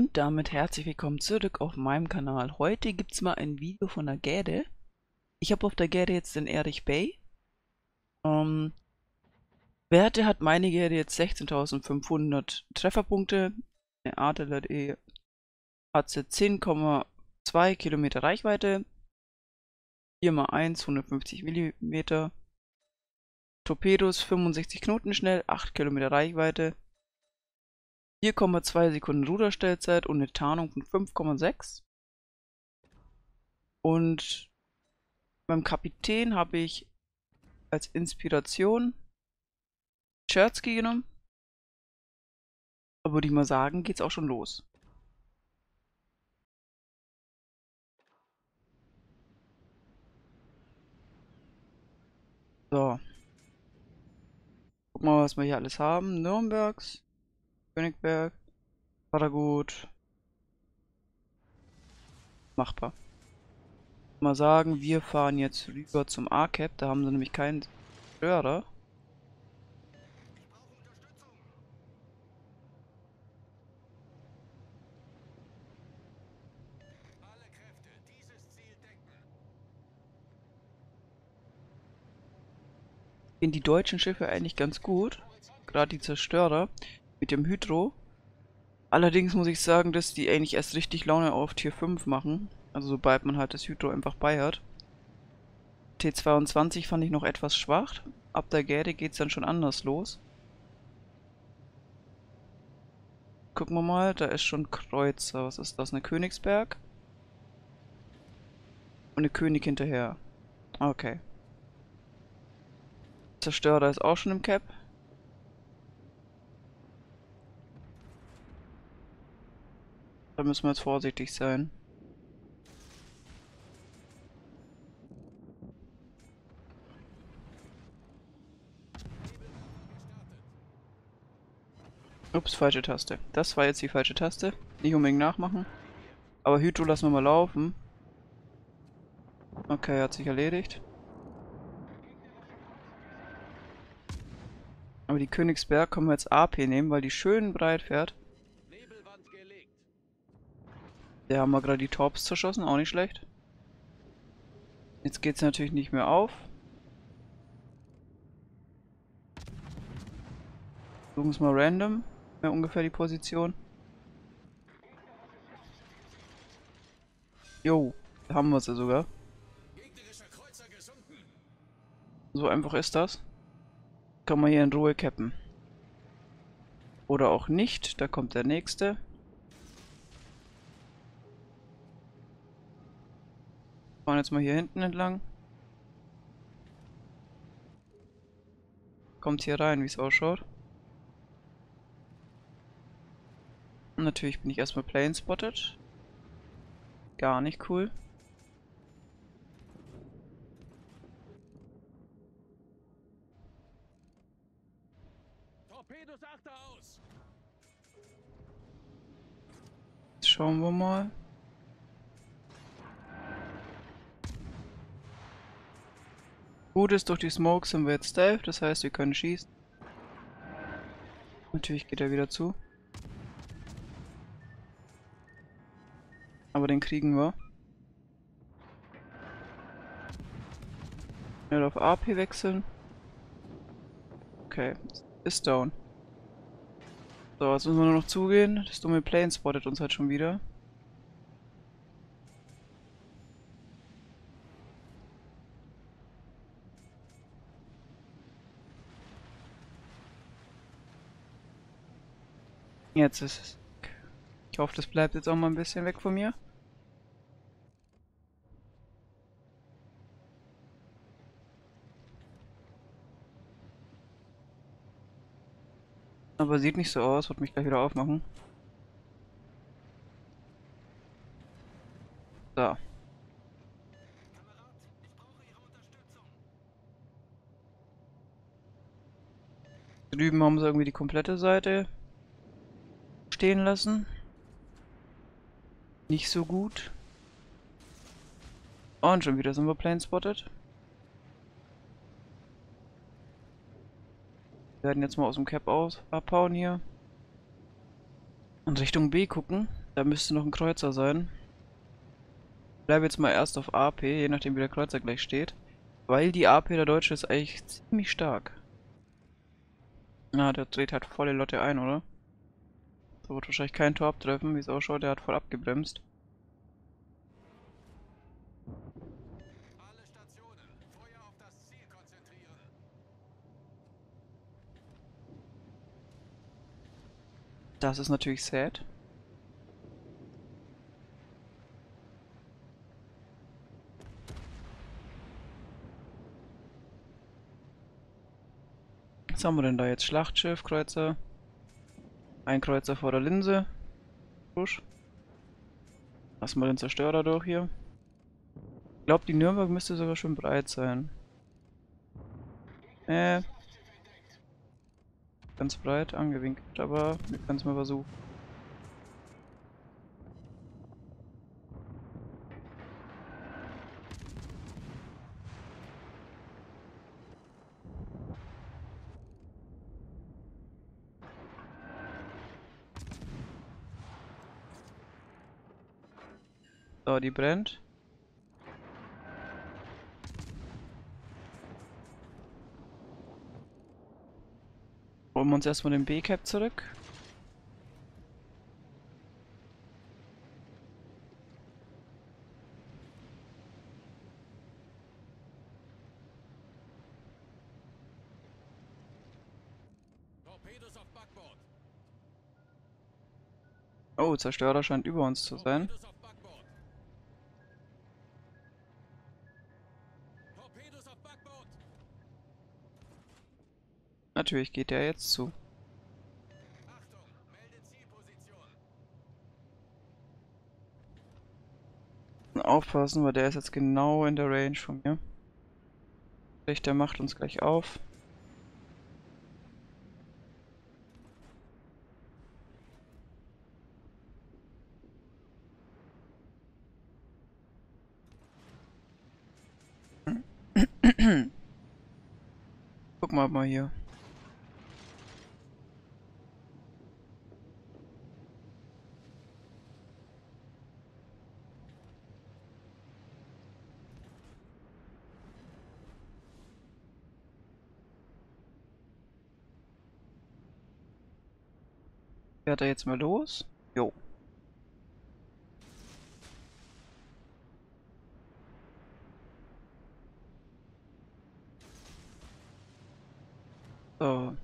Und damit herzlich willkommen zurück auf meinem Kanal. Heute gibt es mal ein Video von der Gaede. Ich habe auf der Gaede jetzt den Erich Bay. Werte hat meine Gaede jetzt 16.500 Trefferpunkte. Eine Artillerie hat sie 10,2 Kilometer Reichweite. 4x1, 150 mm. Torpedos 65 Knoten schnell, 8 Kilometer Reichweite. 4,2 Sekunden Ruderstellzeit und eine Tarnung von 5,6. Und beim Kapitän habe ich als Inspiration Scherzki genommen. Aber würde ich mal sagen, geht's auch schon los. So. Guck mal, was wir hier alles haben. Nürnbergs. Königsberg, Paragut, machbar. Mal sagen, wir fahren jetzt rüber zum ACAP, da haben sie nämlich keinen Zerstörer. Sind die deutschen Schiffe eigentlich ganz gut, gerade die Zerstörer. Mit dem Hydro. Allerdings muss ich sagen, dass die eigentlich erst richtig Laune auf Tier 5 machen. Also sobald man halt das Hydro einfach bei hat. T22 fand ich noch etwas schwach. Ab der Gaede geht es dann schon anders los. Gucken wir mal, da ist schon Kreuzer. Was ist das? Eine Königsberg. Und eine König hinterher. Okay. Zerstörer ist auch schon im Cap. Da müssen wir jetzt vorsichtig sein. Ups, falsche Taste. Das war jetzt die falsche Taste. Nicht unbedingt nachmachen. Aber Hydro lassen wir mal laufen. Okay, hat sich erledigt. Aber die Königsberg können wir jetzt AP nehmen, weil die schön breit fährt. Da haben wir gerade die Torps zerschossen, auch nicht schlecht. Jetzt geht es natürlich nicht mehr auf. Suchen es mal random, ja, ungefähr die Position. Jo, da haben wir sie sogar. So einfach ist das. Kann man hier in Ruhe cappen. Oder auch nicht, da kommt der nächste. Fahren jetzt mal hier hinten entlang. Kommt hier rein, wie es ausschaut. Und natürlich bin ich erstmal plain spotted. Gar nicht cool. Torpedos achter aus. Jetzt schauen wir mal. Gut ist, durch die Smoke sind wir jetzt stealth, das heißt, wir können schießen. Natürlich geht er wieder zu. Aber den kriegen wir. Schnell auf AP wechseln. Okay, ist down. So, jetzt müssen wir nur noch zugehen. Das dumme Plane spottet uns halt schon wieder. Jetzt ist es. Ich hoffe, das bleibt jetzt auch mal ein bisschen weg von mir. Aber sieht nicht so aus, wird mich gleich wieder aufmachen. So. Drüben haben sie irgendwie die komplette Seite stehen lassen. Nicht so gut. Und schon wieder sind wir plain spotted. Wir werden jetzt mal aus dem Cap abhauen hier. Und Richtung B gucken. Da müsste noch ein Kreuzer sein. Ich bleibe jetzt mal erst auf AP, je nachdem wie der Kreuzer gleich steht. Weil die AP der Deutsche ist eigentlich ziemlich stark. Na, der dreht halt volle Lotte ein, oder? Da wird wahrscheinlich kein Tor abtreffen, wie es ausschaut, der hat voll abgebremst. Das ist natürlich sad. Was haben wir denn da jetzt? Schlachtschiff, Kreuzer. Ein Kreuzer vor der Linse. Push. Lassen wir den Zerstörer durch hier. Ich glaube, die Nürnberg müsste sogar schon breit sein. Ganz breit angewinkelt, aber wir können es mal versuchen. So, die brennt. Holen wir uns erstmal den B-Cap zurück. Oh, Zerstörer scheint über uns zu sein. Natürlich geht der jetzt zu. Achtung, melde Zielposition. Aufpassen, weil der ist jetzt genau in der Range von mir. Vielleicht der macht uns gleich auf. Guck mal hier. Fährt er jetzt mal los? Jo. So.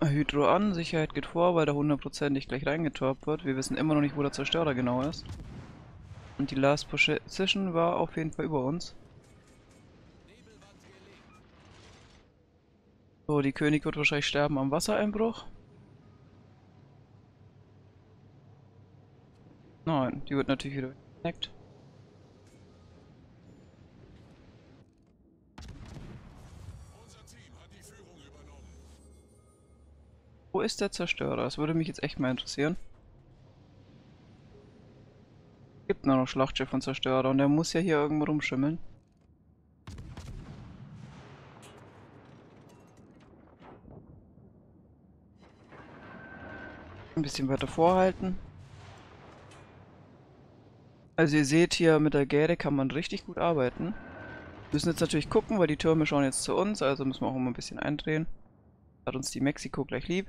Hydro an, Sicherheit geht vor, weil der 100% nicht gleich reingetorbt wird. Wir wissen immer noch nicht, wo der Zerstörer genau ist. Und die Last Position war auf jeden Fall über uns. So, die König wird wahrscheinlich sterben am Wassereinbruch. Nein, die wird natürlich wieder geneckt. Wo ist der Zerstörer? Das würde mich jetzt echt mal interessieren. Es gibt nur noch Schlachtschiff und Zerstörer und der muss ja hier irgendwo rumschimmeln. Ein bisschen weiter vorhalten. Also ihr seht hier, mit der Gäde kann man richtig gut arbeiten. Wir müssen jetzt natürlich gucken, weil die Türme schauen jetzt zu uns, also müssen wir auch immer ein bisschen eindrehen. Hat uns die Mexiko gleich lieb.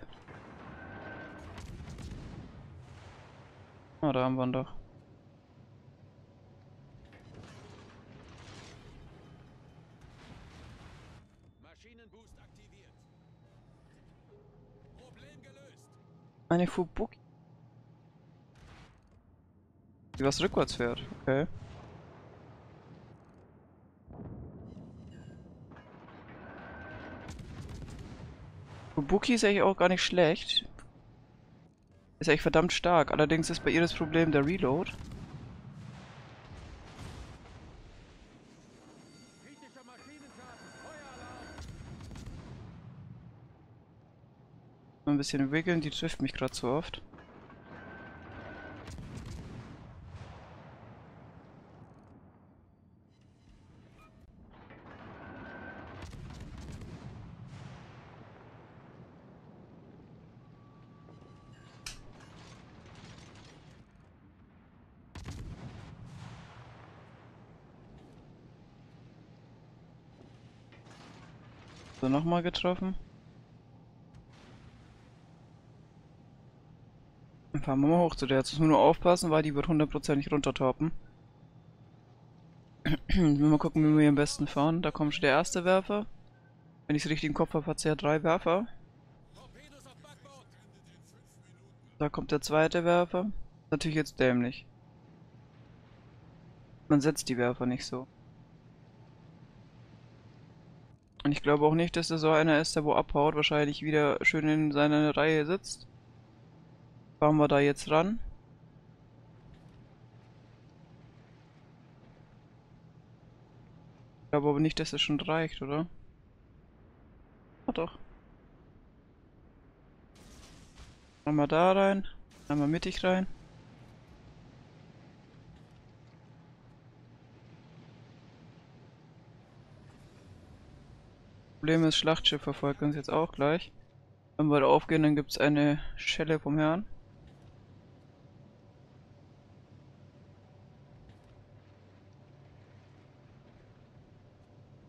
Ah, da haben wir ihn doch. Maschinenboost aktiviert. Problem gelöst. Eine Fubuki. Die was rückwärts fährt, okay. Fubuki ist eigentlich auch gar nicht schlecht. Ist eigentlich verdammt stark. Allerdings ist bei ihr das Problem der Reload. Ein bisschen wiggeln, die trifft mich gerade so oft. So, nochmal getroffen. Dann fahren wir mal hoch zu der. Jetzt müssen wir nur aufpassen, weil die wird hundertprozentig runtertoppen. Mal gucken, wie wir hier am besten fahren. Da kommt schon der erste Werfer. Wenn ich es richtig im Kopf habe, hat sie ja 3 Werfer. Da kommt der zweite Werfer. Natürlich jetzt dämlich. Man setzt die Werfer nicht so. Und ich glaube auch nicht, dass das so einer ist, der wo abhaut, wahrscheinlich wieder schön in seiner Reihe sitzt. Fahren wir da jetzt ran. Ich glaube aber nicht, dass es schon reicht, oder? Ah doch. Einmal da rein, einmal mittig rein. Das Problem ist, Schlachtschiff verfolgt uns jetzt auch gleich. Wenn wir da aufgehen, dann gibt es eine Schelle vom Herrn.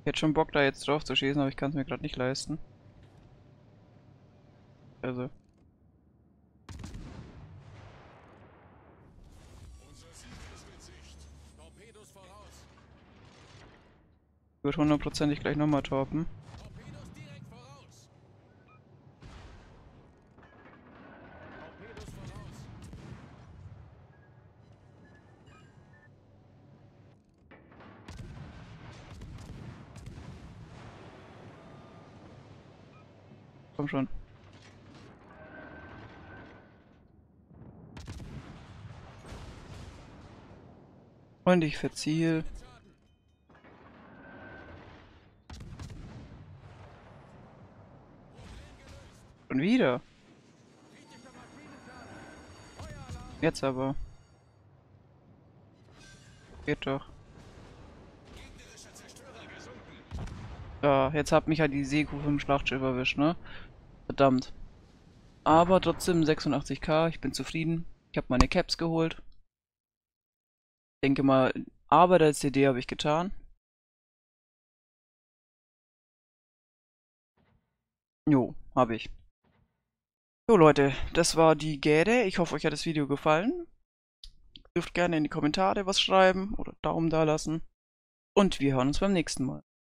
Ich hätte schon Bock, da jetzt drauf zu schießen, aber ich kann es mir gerade nicht leisten. Also. Ich würde hundertprozentig gleich nochmal torpen. Komm schon. Und ich verziehe. Und wieder. Jetzt aber. Geht doch. Ja, jetzt hat mich ja die Seekuh vom Schlachtschiff erwischt, ne? Verdammt. Aber trotzdem 86k, ich bin zufrieden. Ich habe meine Caps geholt. Ich denke mal, Arbeit als CD habe ich getan. Jo, habe ich. So Leute, das war die Gaede. Ich hoffe, euch hat das Video gefallen. Dürft gerne in die Kommentare was schreiben oder Daumen da lassen. Und wir hören uns beim nächsten Mal.